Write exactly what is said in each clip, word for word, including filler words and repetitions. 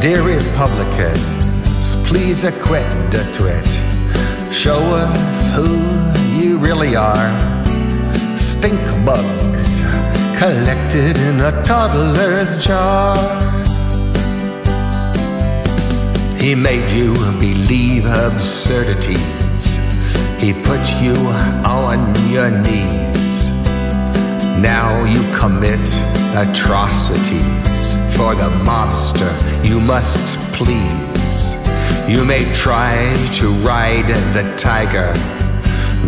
Dear Republicans, please acquit the twit. Show us who you really are. Stink bugs collected in a toddler's jar. He made you believe absurdities. He put you on your knees. Now you commit atrocities. For the mobster you must please. You may try to ride the tiger,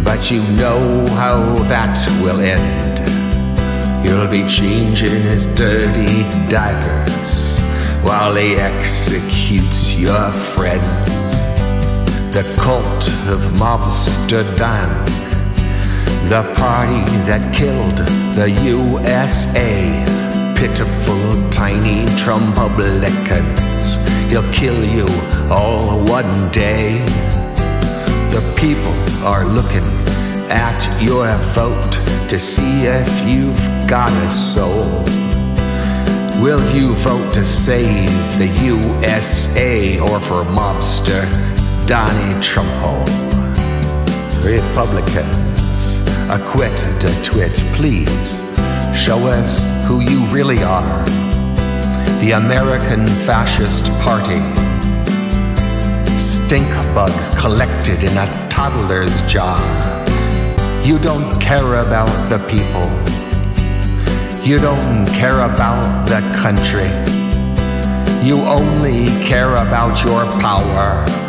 but you know how that will end. You'll be changing his dirty diapers while he executes your friends. The cult of Mobsterdam, the party that killed the U S A. Pitiful, tiny Trumpublicans, he'll kill you all one day. The people are looking at your vote to see if you've got a soul. Will you vote to save the U S A or for mobster Donnie Trumpo? Republicans, acquit the twit, please. Show us who you really are, the American Fascist Party. Stink bugs collected in a toddler's jar. You don't care about the people. You don't care about the country. You only care about your power.